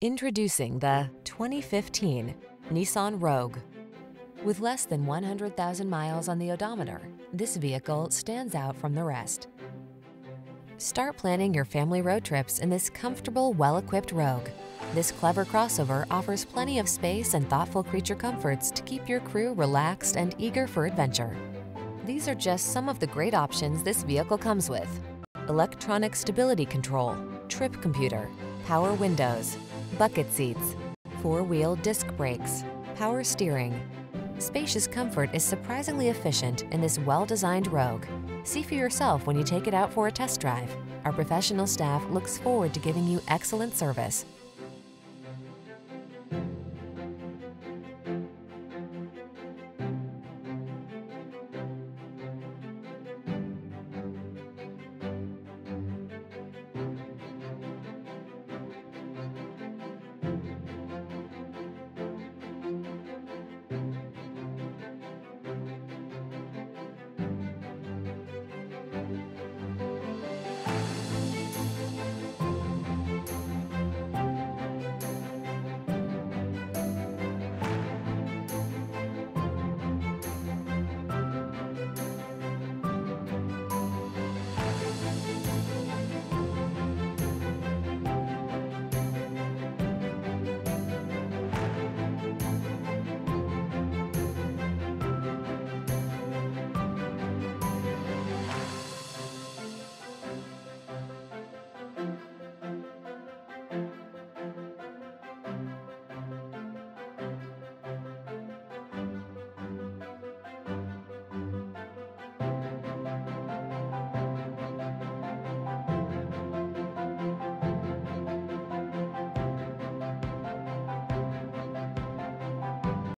Introducing the 2015 Nissan Rogue. With less than 100,000 miles on the odometer, this vehicle stands out from the rest. Start planning your family road trips in this comfortable, well-equipped Rogue. This clever crossover offers plenty of space and thoughtful creature comforts to keep your crew relaxed and eager for adventure. These are just some of the great options this vehicle comes with: electronic stability control, trip computer, power windows, bucket seats, four-wheel disc brakes, power steering. Spacious comfort is surprisingly efficient in this well-designed Rogue. See for yourself when you take it out for a test drive. Our professional staff looks forward to giving you excellent service.